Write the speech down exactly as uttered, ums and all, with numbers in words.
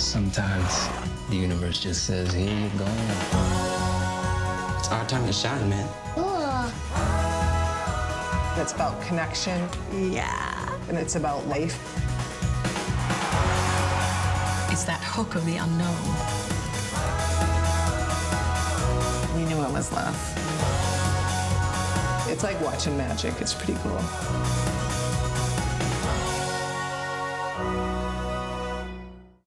Sometimes the universe just says, here you go. It's our time to shine, man. Ooh. It's about connection. Yeah. And it's about life. It's that hook of the unknown. We knew it was love. It's like watching magic. It's pretty cool.